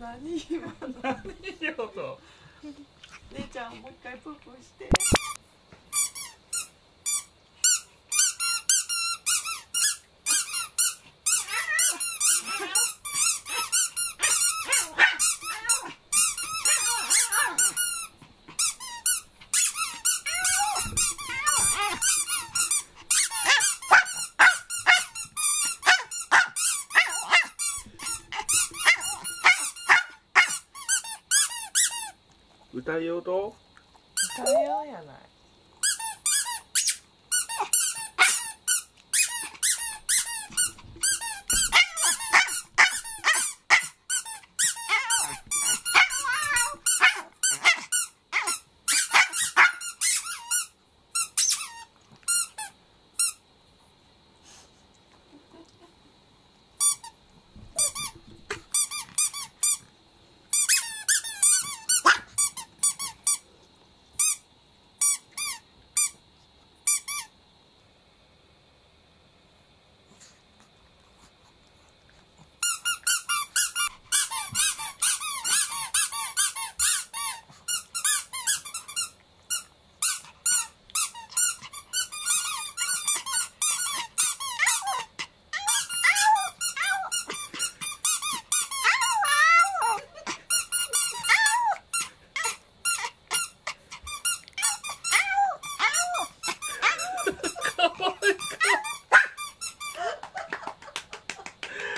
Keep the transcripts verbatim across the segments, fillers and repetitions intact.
何今何よと姉ちゃんもう一回プープーして。歌いようと歌いようやない。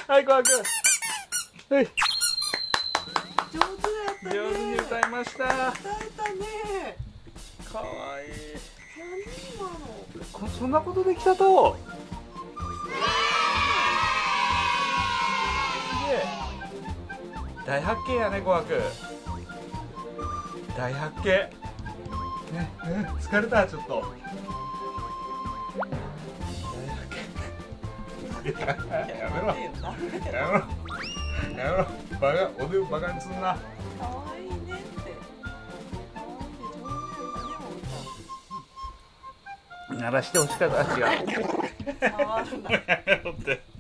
はい、コア君。はい。上手だったね。上手に歌いました。歌えたね。かわいい。何今の。そんなことできたと。すげえ。大発見やね、コア君。大発見。ね、うん、疲れた、ちょっと。やめろやめろやめろバカおでんバカにすんな。かわいいねってかわいいね。上手に歌でも歌う鳴らしてほしかった。違う触るなやめろって。